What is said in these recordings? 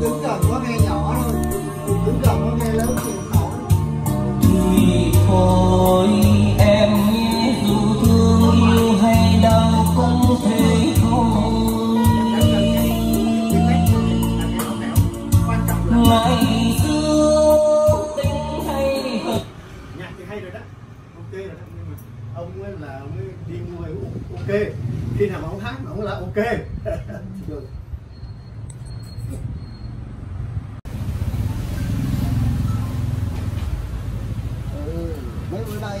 đứng gần có nghe nhỏ thôi, đứng gần có nghe lớn thì khổ. Thì thôi em nhé, dù thương yêu hay đau cũng thế thôi. Ngày xưa tính hay thật. Nhạc thì hay rồi đó, ok rồi đó. Nhưng mà ông ấy là ông ấy đi mua hay ok. Khi nào mà ông hát mà ông là ok. Được. Mấy bữa nay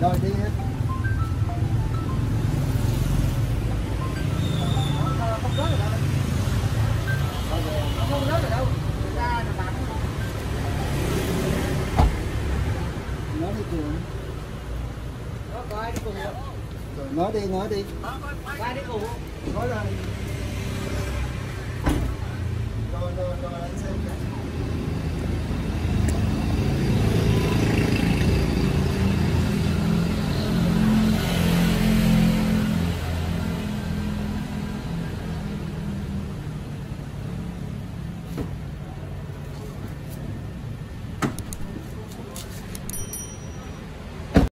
Rồi đi hết. Không rớt được đâu. Ra là bắn. Nó đi cùng. Nó coi đi cùng. Rồi nó đi. Ra đi cùng. Nói ra đi. Rồi anh xem.